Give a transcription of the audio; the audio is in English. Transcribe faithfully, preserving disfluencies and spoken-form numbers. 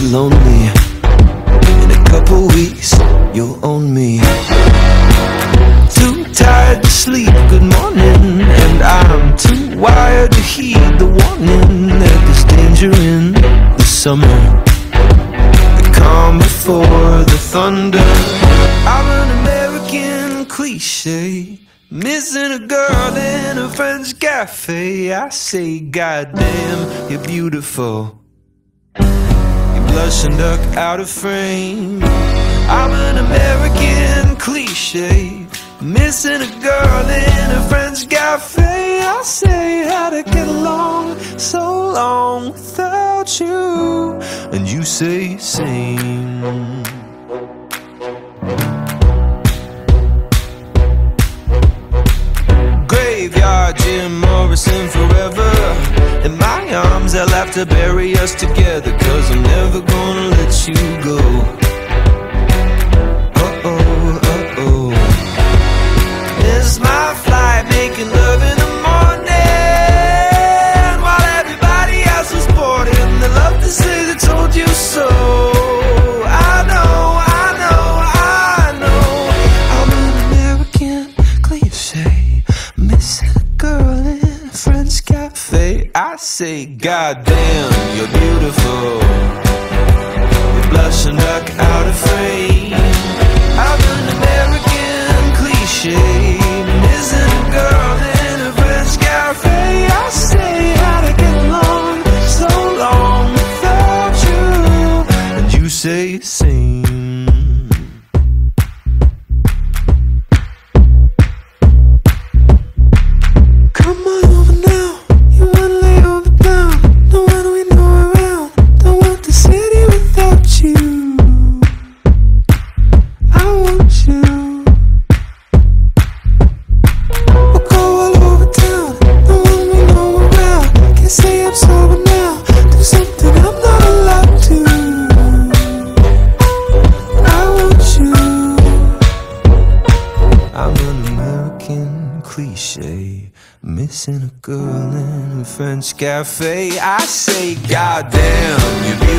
you're lonely. In a couple weeks, you'll own me. Too tired to sleep, good morning. And I'm too wired to heed the warning that there's danger in the summer, the calm before the thunder. I'm an American cliché, missing a girl in a French cafe. I say, goddamn, you're beautiful. You blush and duck out of frame. I'm an American cliché, missing a girl in a French cafe. I say, how to get along so long without you, and you say, same. Jim Morrison forever. In my arms I'll have to bury us together, 'cause I'm never gonna let you go. Uh-oh, uh-oh. Miss my flight, making love in the morning, while everybody else was bored, and they love to say they told you so. I know, I know, I know I'm an American cliché, missing girl in a French cafe. I say, goddamn, you're beautiful. You're blushing like out of frame. I'm an American cliché, missing a girl in a French cafe. I say, how to get along so long without you, and you say, same. Cliché, missing a girl in a French cafe. I say, goddamn, you.